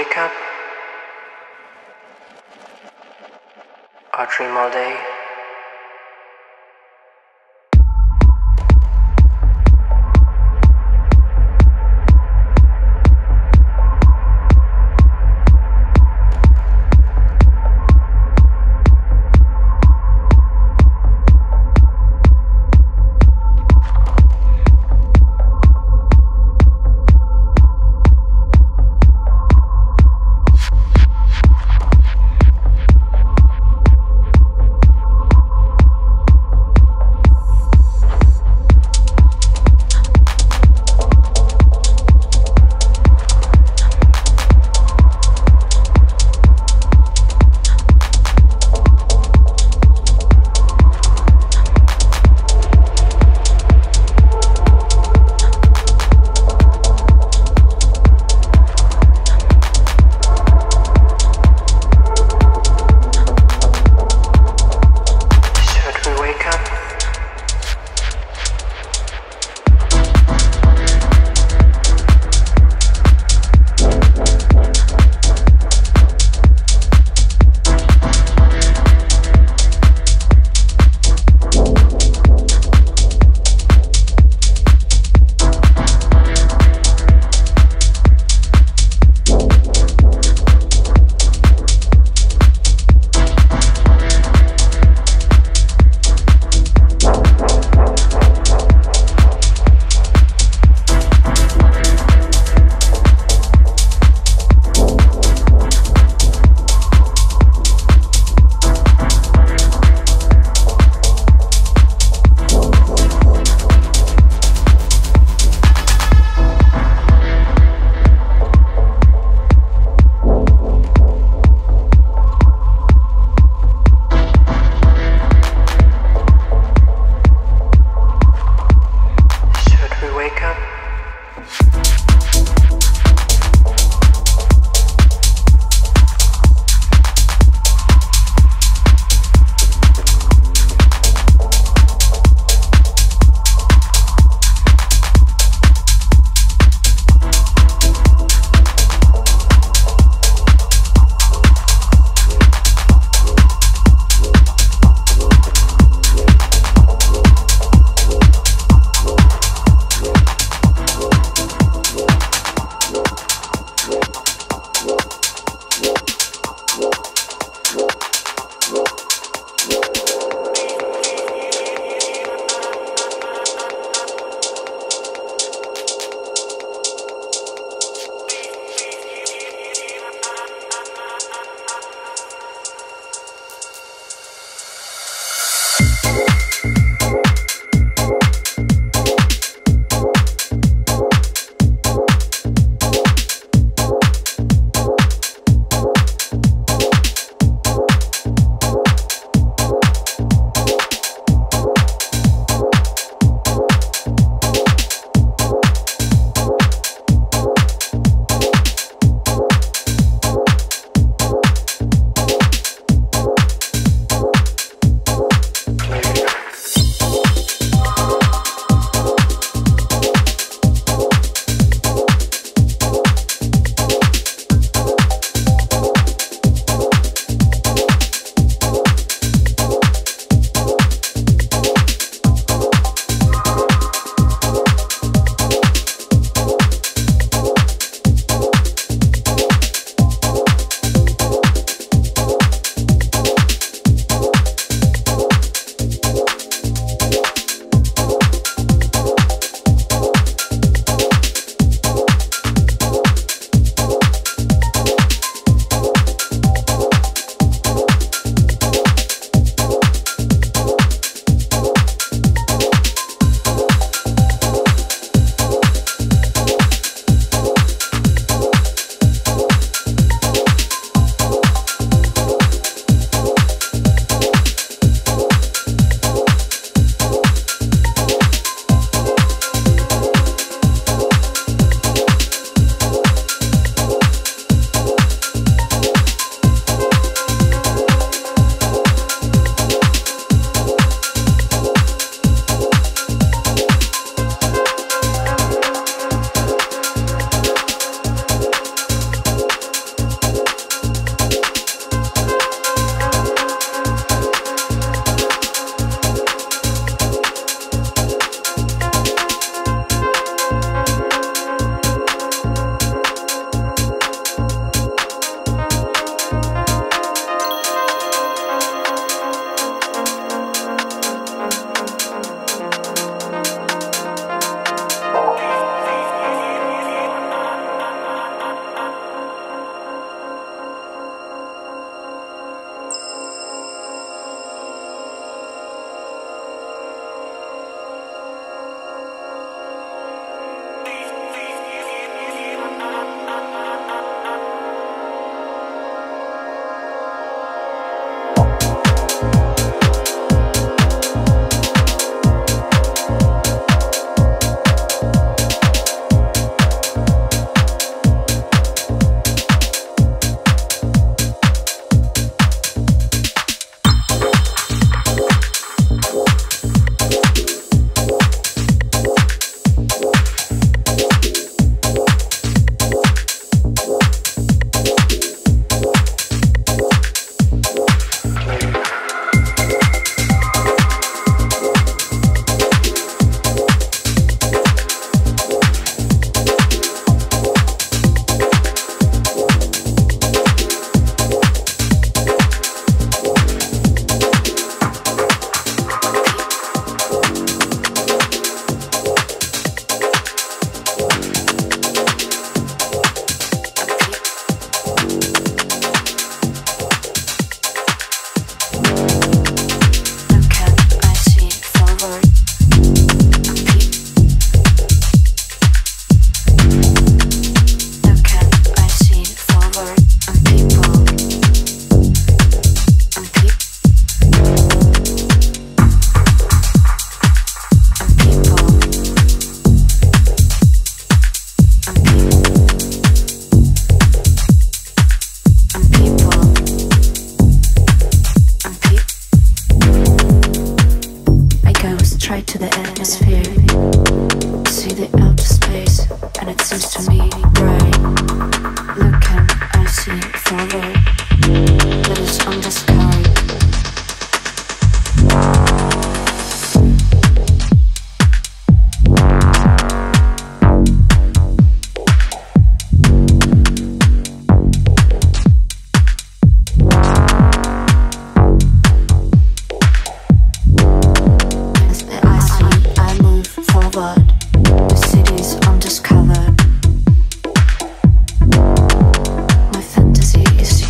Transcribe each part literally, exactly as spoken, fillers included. wake up or dream all day. nothing further that is on the sky. Undiscovered. My fantasy is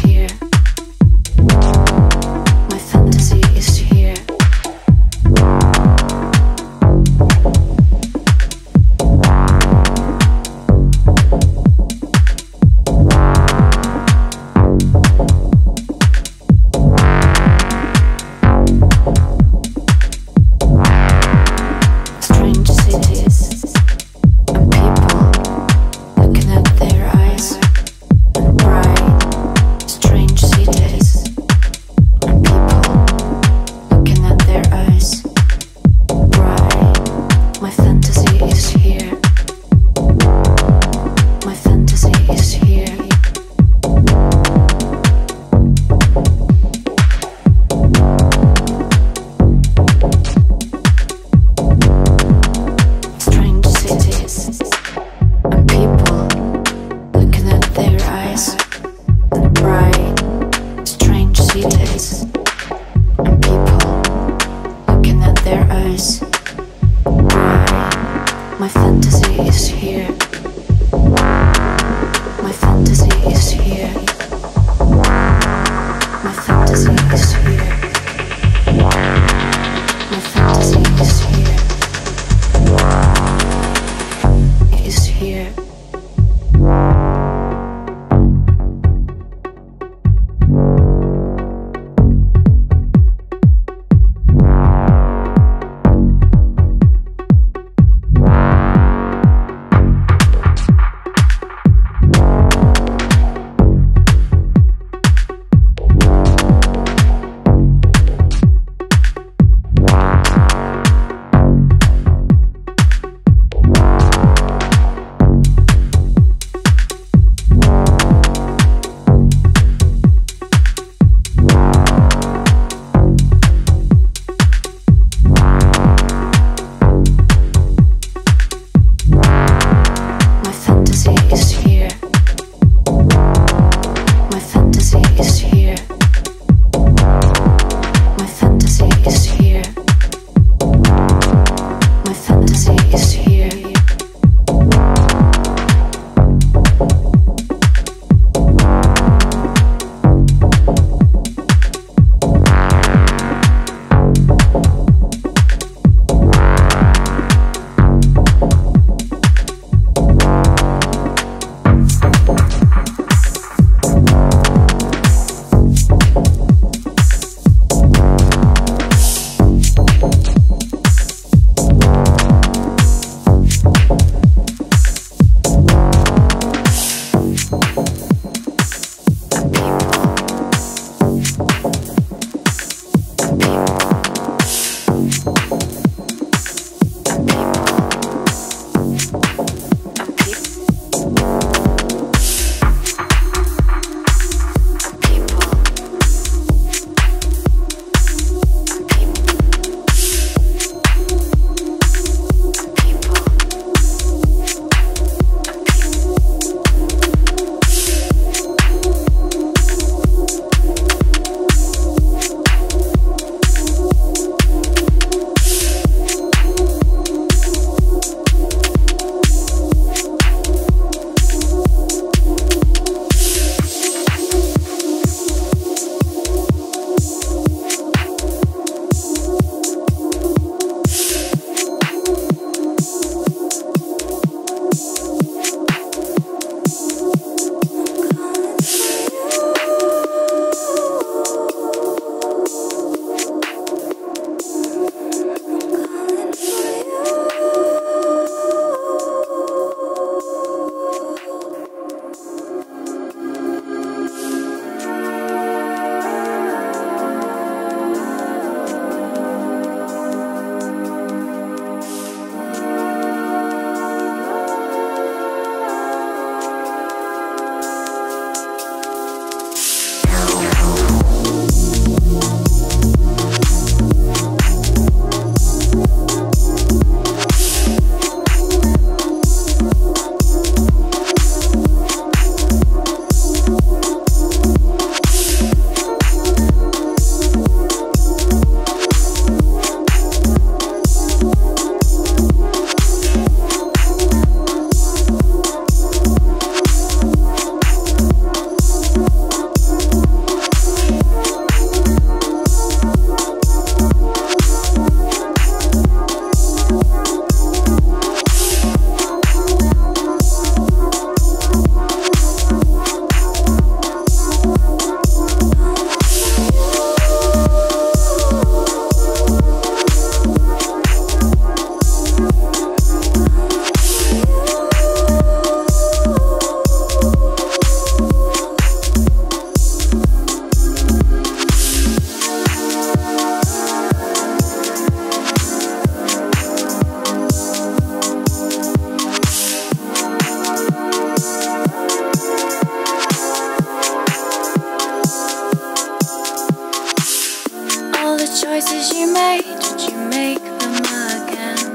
you made, did you make them again?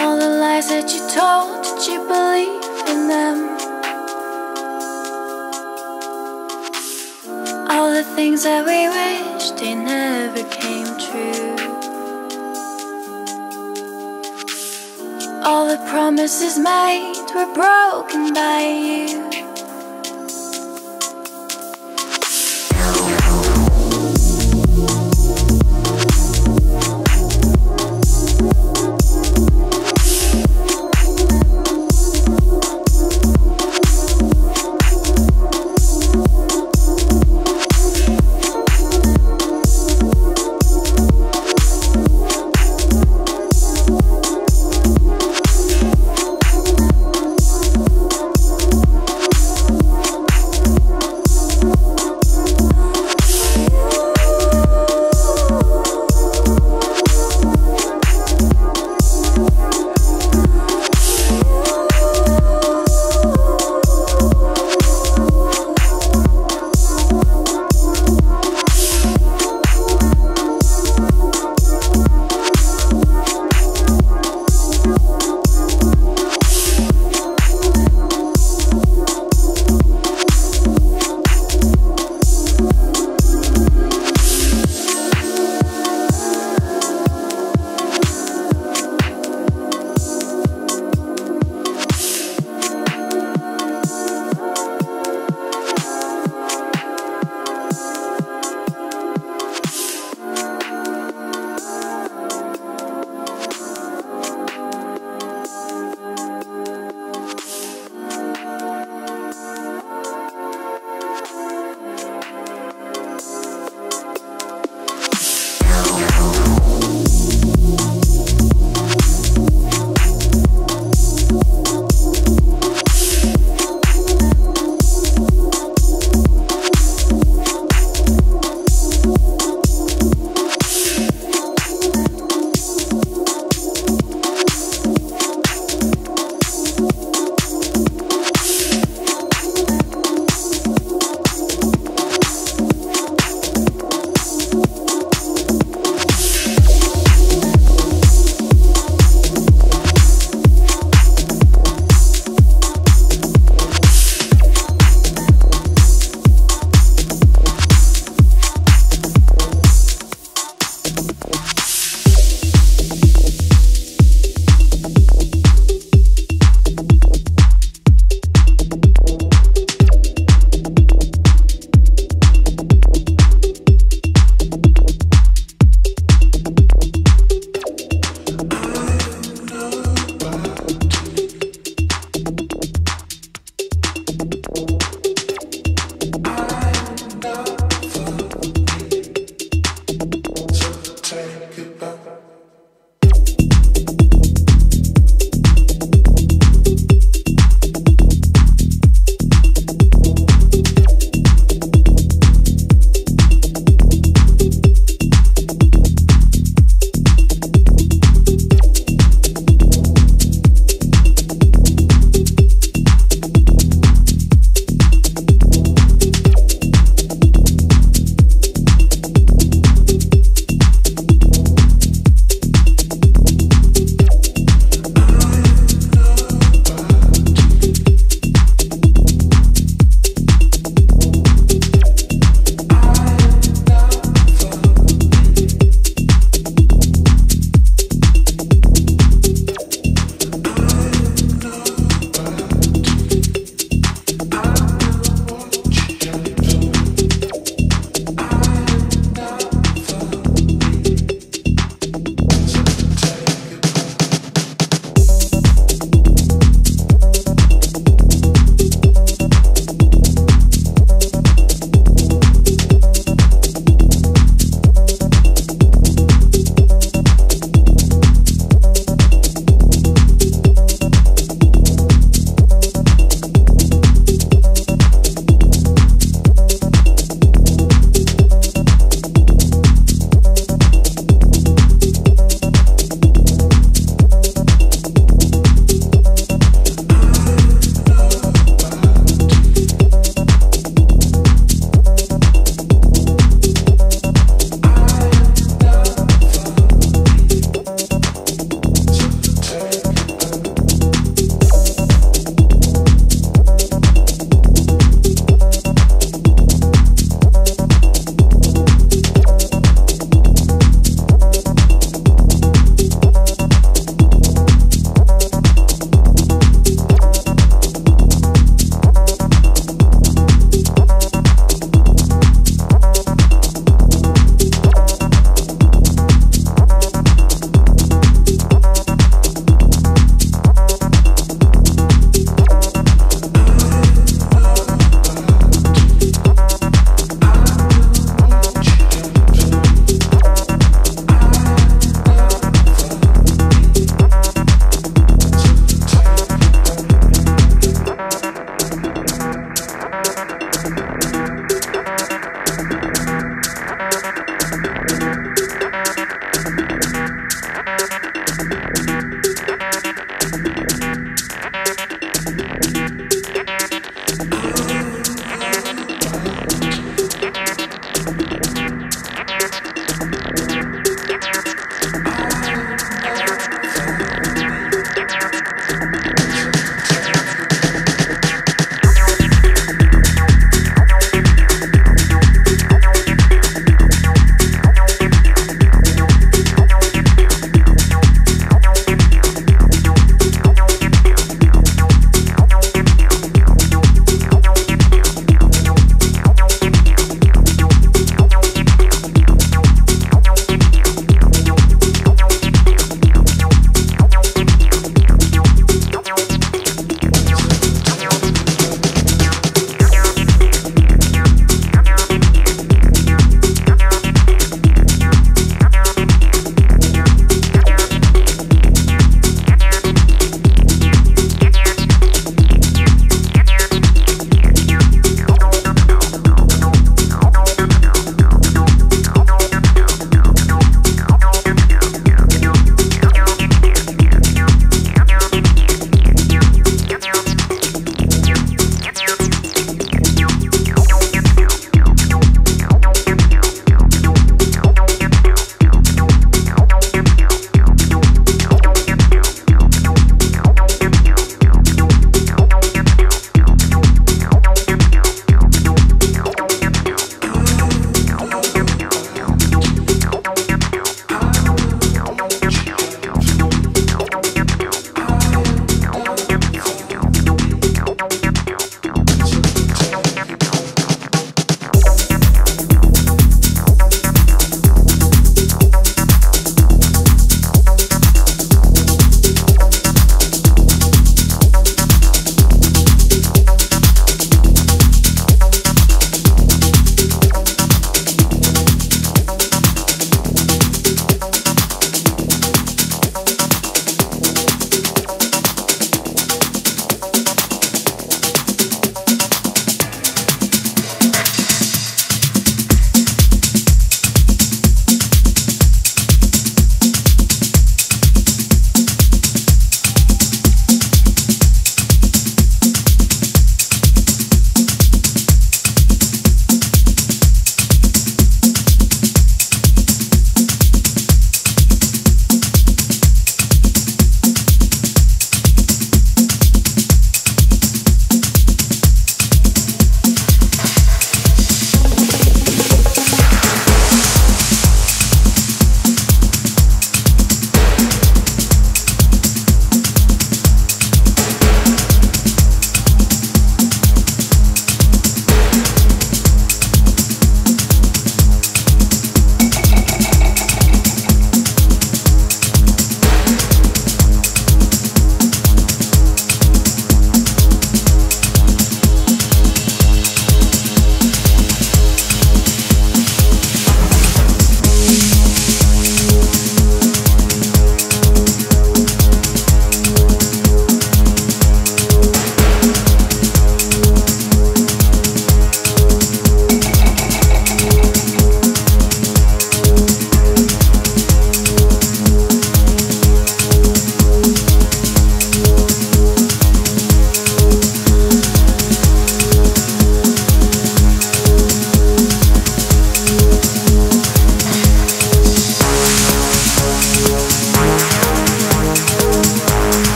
All the lies that you told, did you believe in them? All the things that we wished, they never came true. All the promises made were broken by you.